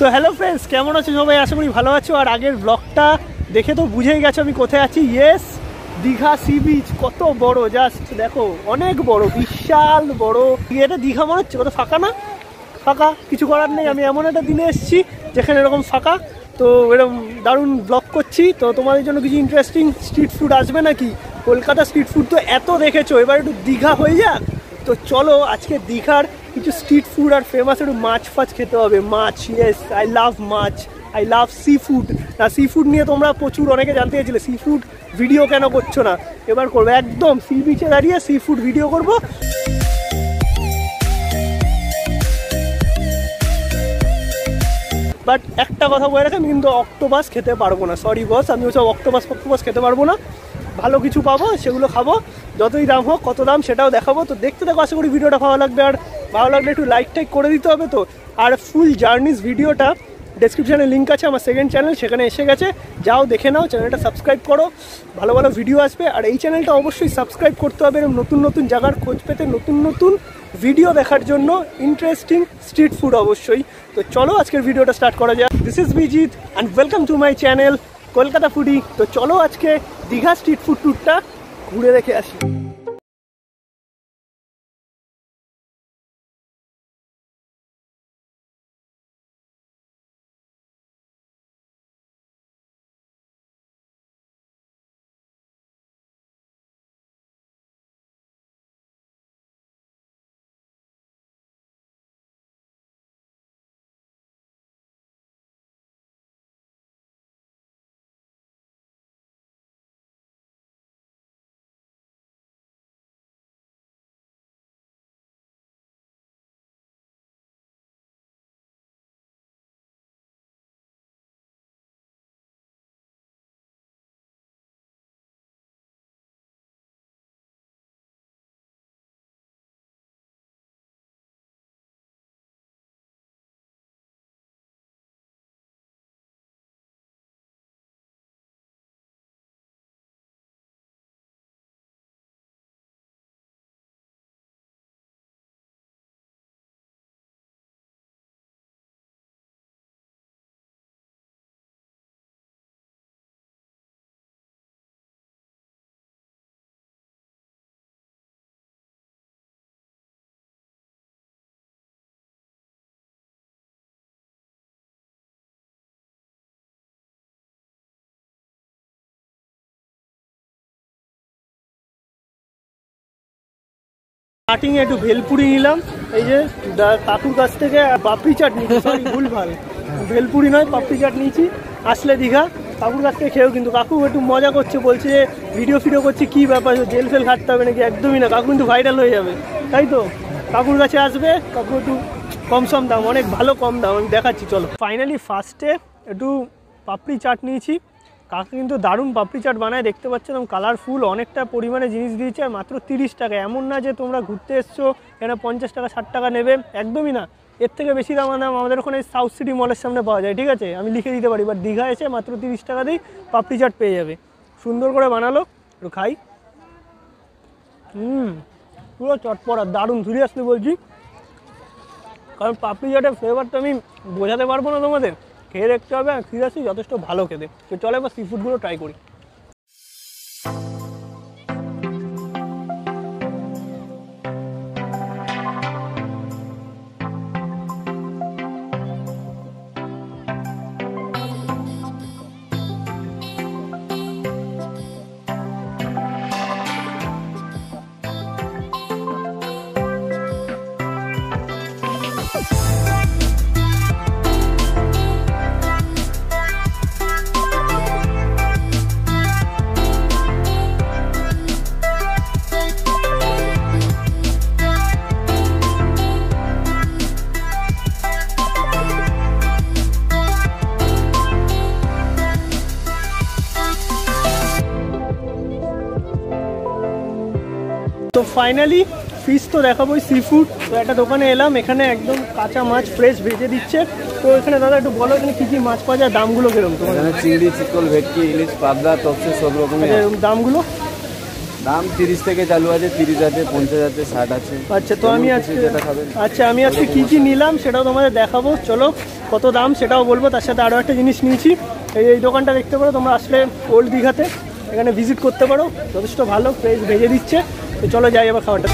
तो hello friends केमन आছো সবাই आशा करी ভালো আছো। আর আগের ব্লগটা দেখে তো বুঝেই গেছো আমি কোথায় আছি। Yes, Digha sea beach. কত বড়, জাস্ট দেখো, অনেক বড়, বিশাল বড়। এটা দীঘা মনে হচ্ছে কত ফাঁকা, না ফাঁকা, কিছু করার নেই। আমি এমন একটা দিনে এসেছি যেখানে এরকম ফাঁকা, তো এরকম দারুণ ব্লগ করছি। তো তোমাদের জন্য কিছু ইন্টারেস্টিং স্ট্রিট ফুড আসবে নাকি? কলকাতা স্ট্রিট ফুড তো এত দেখেছো, এবার একটু দীঘা হয়ে যাক। তো চলো আজকে দীঘার কিছু স্ট্রিট ফুড আর ফেমাস একটু মাছ ফাছ খেতে হবে। মাছ, yes, I love much, I love sea food. না, সি ফুড নিয়ে তোমরা প্রচুর অনেকে জানতে চাইছিলে সি ফুড ভিডিও কেন করছো না, এবার করবো। একদম সি বিচে দাঁড়িয়ে সি ফুড ভিডিও করবো। বাট একটা কথা বলে রাখি, আমি কিন্তু অক্টোপাস খেতে পারবো না। সরি বস, আমি ওসব অক্টোপাস ফক্টোপাস খেতে পারবো না। ভালো কিছু পাবো সেগুলো খাবো, যতই দাম হোক, কত দাম সেটাও দেখাবো। তো দেখতে দেখো, আশা করি ভিডিওটা ভালো লাগবে। আর ভালো লাগলে একটু লাইক টাইক করে দিতে হবে। তো আর ফুল জার্নিস ভিডিওটা ডেসক্রিপশানে লিঙ্ক আছে, আমার সেকেন্ড চ্যানেল সেখানে এসে গেছে, যাও দেখে নাও। চ্যানেলটা সাবস্ক্রাইব করো, ভালো ভালো ভিডিও আসবে। আর এই চ্যানেলটা অবশ্যই সাবস্ক্রাইব করতে হবে নতুন নতুন জায়গার খোঁজ পেতে, নতুন নতুন ভিডিও দেখার জন্য, ইন্টারেস্টিং স্ট্রিট ফুড অবশ্যই। তো চলো আজকের ভিডিওটা স্টার্ট করা যাক। This is Bijit and welcome to my channel Kolkata foodie. তো চলো আজকে দীঘা স্ট্রিট ফুড ট্যুরটা ঘুরে দেখে আসি। স্টার্টিংয়ে একটু ভেলপুরি নিলাম, এই যে কাকুর কাছ থেকে পাপড়ি চাট নিয়েছি। সরি, ভুল ভাল, ভেলপুরি নয়, পাপড়ি চাট নিয়েছি। আসলে দীঘা কাকুর কাছ থেকে খেয়েও, কিন্তু কাকু একটু মজা করছে, বলছে যে ভিডিও ফিডিও করছে, কী ব্যাপার, জেল ফেল খাটতে হবে নাকি? একদমই না, কাকু কিন্তু ভাইরাল হয়ে যাবে। তাই তো কাকুর কাছে আসবে, কাকু একটু কম সম দাম, অনেক ভালো কম দাম, আমি দেখাচ্ছি চলো। ফাইনালি ফার্স্টে একটু পাপড়ি চাট নিয়েছি, কাকু কিন্তু দারুণ পাপড়ি চাট বানায়, দেখতে পাচ্ছেন কালারফুল, অনেকটা পরিমাণে জিনিস দিয়েছে। আর মাত্র 30 টাকা, এমন না যে তোমরা ঘুরতে এসছো এখানে 50 টাকা 60 টাকা নেবে, একদমই না। এর থেকে বেশি দাম না, আমাদের ওখানে সাউথ সিটি মলের সামনে পাওয়া যায়, ঠিক আছে, আমি লিখে দিতে পারি। বাট দীঘা এসে মাত্র 30 টাকাতেই পাপড়ি চাট পেয়ে যাবে। সুন্দর করে বানালো, একটু খাই। পুরো চটপড়া, দারুণ, সিরিয়াসলি বলছি, কারণ পাপড়ি চাটের ফ্লেভারটা আমি বোঝাতে পারবো না তোমাদের, খেয়ে দেখতে হবে। আর সিরিয়াসলি যথেষ্ট ভালো খেতে। তো চলে এবার সি ফুডগুলো ট্রাই করি। তো ফাইনালি ফিশ তো দেখাবোই, সি ফুড। তো একটা দোকানে এলাম, এখানে একদম কাঁচা মাছ ফ্রেশ ভেজে দিচ্ছে। তো এখানে দাদা একটু বলো, এখানে কী কী মাছ পাওয়া যায়, দামগুলো কিরকম? তোমার চিংড়ি, চিতল, ভেটকি, ইলিশ, পাবদা, তপসে, সব রকমের। দামগুলো दाम 30 থেকে চালু আছে 30 আছে 50 আছে 60 আছে। আচ্ছা তো আমি আজকে যেটা খাবেন, আচ্ছা আমি আজকে কি কি নিলাম সেটাও তোমাদের দেখাবো, চলো কত দাম সেটাও বলবো। তার সাথে আরও একটা জিনিস নিয়েছি, এই দোকানটা দেখতে পারো তোমরা আসলে ওল্ড দীঘাতে, এখানে ভিজিট করতে পারো, যথেষ্ট ভালো ফ্রেশ ভেজে দিচ্ছে। তো চলো যাই এবার খাওয়াটা।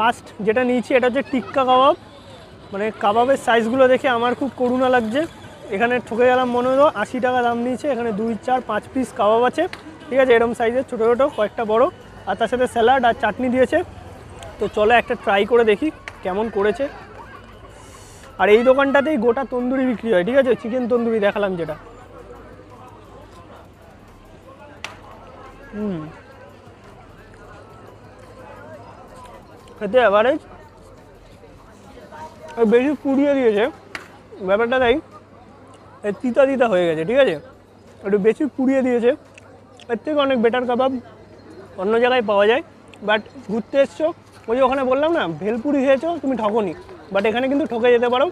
ফার্স্ট যেটা নিয়েছি এটা হচ্ছে টিক্কা কাবাব, মানে কাবাবের সাইজগুলো দেখে আমার খুব করুণা লাগছে। এখানে ঠকে গেলাম মনে হলো, 80 টাকা দাম নিয়েছে। এখানে 2, 4, 5 পিস কাবাব আছে, ঠিক আছে, এরকম সাইজের ছোটো ছোটো কয়েকটা বড়, আর তার সাথে স্যালাড আর চাটনি দিয়েছে। তো চলো একটা ট্রাই করে দেখি কেমন করেছে। আর এই দোকানটাতেই গোটা তন্দুরি বিক্রি হয়, ঠিক আছে, চিকেন তন্দুরি দেখালাম যেটা। খেতে অ্যাভারেজ, বেশি পুড়িয়ে দিয়েছে ব্যাপারটা, তাই তিতা তিতা হয়ে গেছে, ঠিক আছে, একটু বেশি পুড়িয়ে দিয়েছে। এর থেকে অনেক বেটার কাবাব অন্য জায়গায় পাওয়া যায়। বাট ঘুরতে এসছো, ওই যে ওখানে বললাম না ভেলপুরি খেয়েছো তুমি ঠকনি, বাট এখানে কিন্তু ঠকে যেতে পারো,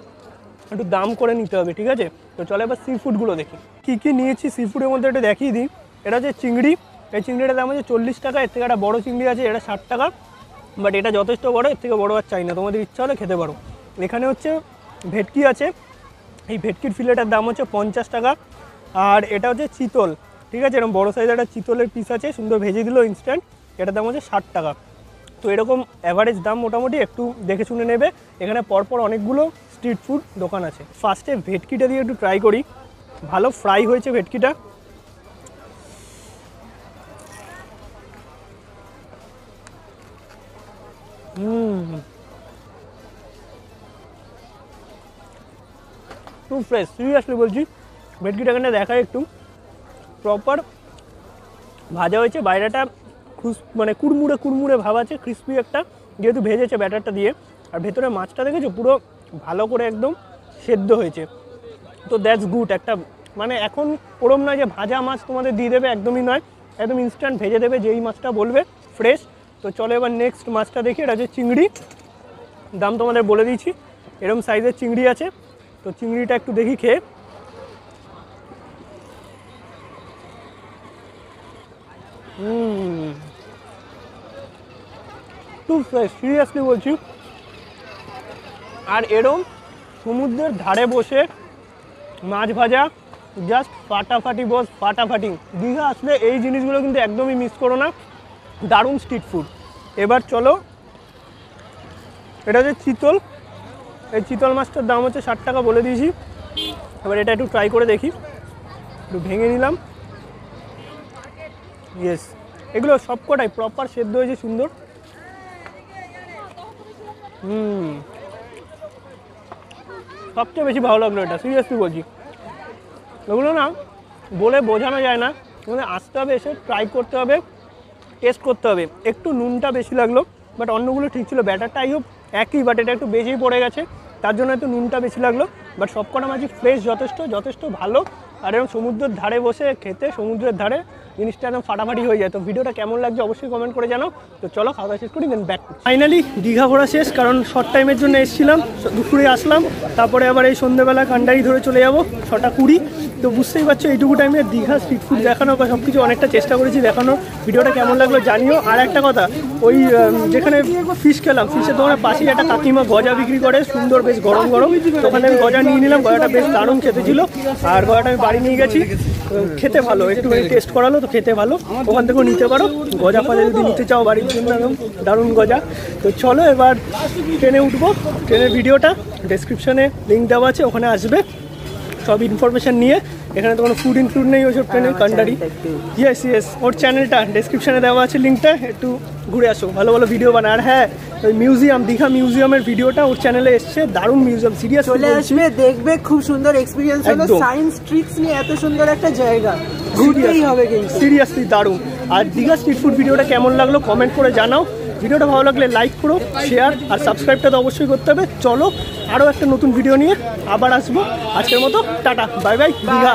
একটু দাম করে নিতে হবে, ঠিক আছে। তো চলো এবার সি ফুডগুলো দেখি কী কী নিয়েছি। সি ফুডের মধ্যে একটু দেখিয়ে দিই, এটা হচ্ছে চিংড়ি, এই চিংড়িটার দাম হচ্ছে 40 টাকা। এর থেকে একটা বড়ো চিংড়ি আছে এটা 60 টাকা, বাট এটা যথেষ্ট বড়, এর থেকে বড় আর চাই না, তোমাদের ইচ্ছা হলে খেতে পারো। এখানে হচ্ছে ভেটকি আছে, এই ভেটকির ফিলেটার দাম হচ্ছে 50 টাকা। আর এটা হচ্ছে চিতল, ঠিক আছে, এরকম বড়ো সাইজের একটা চিতলের পিস আছে, সুন্দর ভেজে দিল ইনস্ট্যান্ট, এটার দাম হচ্ছে 60 টাকা। তো এরকম অ্যাভারেজ দাম মোটামুটি, একটু দেখে শুনে নেবে। এখানে পরপর অনেকগুলো স্ট্রিট ফুড দোকান আছে। ফার্স্টে ভেটকিটা দিয়ে একটু ট্রাই করি, ভালো ফ্রাই হয়েছে ভেটকিটা। খুব ফ্রেশ, সিরিয়াসলি বলছি, ভেটকিটা এখানে দেখায় একটু প্রপার ভাজা হয়েছে, বাইরেটা মানে কুড়মুড়ে কুড়মুড়ে ভাব আছে, ক্রিসপি একটা, যেহেতু ভেজেছে ব্যাটারটা দিয়ে। আর ভেতরে মাছটা দেখেছো পুরো ভালো করে একদম সেদ্ধ হয়েছে, তো দ্যাটস গুড একটা, মানে এখন ওরম নয় যে ভাজা মাছ তোমাদের দিয়ে দেবে, একদমই নয়, একদম ইনস্ট্যান্ট ভেজে দেবে যেই মাছটা বলবে, ফ্রেশ। তো চলো এবার নেক্সট মাছটা দেখি, এটা হচ্ছে চিংড়ি, দাম তোমাদের বলে দিয়েছি, এরকম সাইজের চিংড়ি আছে। তো চিংড়িটা একটু দেখি খেয়ে, খুব ফ্রেশ, সিরিয়াসলি বলছি। আর এরকম সমুদ্রের ধারে বসে মাছ ভাজা জাস্ট ফাটাফাটি, বস ফাটাফাটি। দীঘা আসলে এই জিনিসগুলো কিন্তু একদমই মিস করো না, দারুণ স্ট্রিট ফুড। এবার চলো, এটা হচ্ছে চিতল, এই চিতল মাছটার দাম হচ্ছে 60 টাকা বলে দিয়েছি। এবার এটা একটু ট্রাই করে দেখি, একটু ভেঙে নিলাম। ইয়েস, এগুলো সবকটাই প্রপার সেদ্ধ হয়েছে সুন্দর। সবচেয়ে বেশি ভালো লাগলো এটা, সিরিয়াসলি বলছি। এগুলো না বলে বোঝানো যায় না, তোমাদের আসতে হবে, এসে ট্রাই করতে হবে, টেস্ট করতে হবে। একটু নুনটা বেশি লাগলো, বাট অন্যগুলো ঠিক ছিল, ব্যাটারটা আই হোপ একই, বাট এটা একটু বেশিই পড়ে গেছে, তার জন্য একটু নুনটা বেশি লাগলো। বাট সবকটা মাছই ফ্রেশ, যথেষ্ট যথেষ্ট ভালো। আর এরকম সমুদ্রের ধারে বসে খেতে, সমুদ্রের ধারে জিনিসটা একদম ফাটাফাটি হয়ে যায়। তো ভিডিওটা কেমন লাগছে অবশ্যই কমেন্ট করে জানো। তো চলো খাওয়া দাওয়া শেষ করি, দেন ব্যাক। ফাইনালি দীঘা ঘোরা শেষ, কারণ শর্ট টাইমের জন্য এসেছিলাম, দুপুরে আসলাম, তারপরে আবার এই সন্ধ্যেবেলা কান্ডারি ধরে চলে যাবো 6:20। তো বুঝতেই পারছো এইটুকু টাইমে দীঘা স্ট্রিট ফুড দেখানো বা সব কিছু অনেকটা চেষ্টা করেছি দেখানোর। ভিডিওটা কেমন লাগলো জানিও। আর একটা কথা, ওই যেখানে ফিশ খেলাম, ফিশের দোকানের পাশেই একটা কাকিমা গজা বিক্রি করে, সুন্দর বেশ গরম গরম, ওখানে আমি গজা নিয়ে নিলাম, গজাটা বেশ দারুণ খেতে ছিল। আর গজাটা আমি বাড়ি নিয়ে গেছি, খেতে ভালো, একটুখানি টেস্ট করালো, তো খেতে ভালো, ওখান থেকেও নিতে পারো গজা ফলে যদি নিতে চাও বাড়ির জন্য, দারুণ গজা। তো চলো এবার ট্রেনে উঠবো, ট্রেনের ভিডিওটা ডেসক্রিপশানে লিঙ্ক দেওয়া আছে, ওখানে আসবে সব ইনফরমেশান নিয়ে। এখানে তো কোনো ফুড ইনক্লুড নেই ওইসব ট্রেনের কান্ডারি। ইয়েস ইয়েস, ওর চ্যানেলটা ডেসক্রিপশানে দেওয়া আছে, লিঙ্কটা একটু ঘুরে আসো, ভালো ভালো ভিডিও বানায়। আর হ্যাঁ, ওই মিউজিয়াম, দীঘা মিউজিয়ামের ভিডিওটা ওর চ্যানেলে এসছে, দারুণ মিউজিয়াম, সিরিয়াস চলে আসবে, দেখবে, খুব সুন্দর এক্সপিরিয়েন্স হলো, সায়েন্স ট্রিক্স নিয়ে এত সুন্দর একটা জায়গা, ঘুরতেই হবে কিন্তু, সিরিয়াসলি দারুণ। আর দীঘা স্ট্রিট ফুড ভিডিওটা কেমন লাগলো কমেন্ট করে জানাও। ভিডিওটা ভালো লাগলে লাইক করো, শেয়ার আর সাবস্ক্রাইবটা তো অবশ্যই করতে হবে। চলো আরও একটা নতুন ভিডিও নিয়ে আবার আসবো। আজকের মতো টাটা, বাই বাই, দীঘা।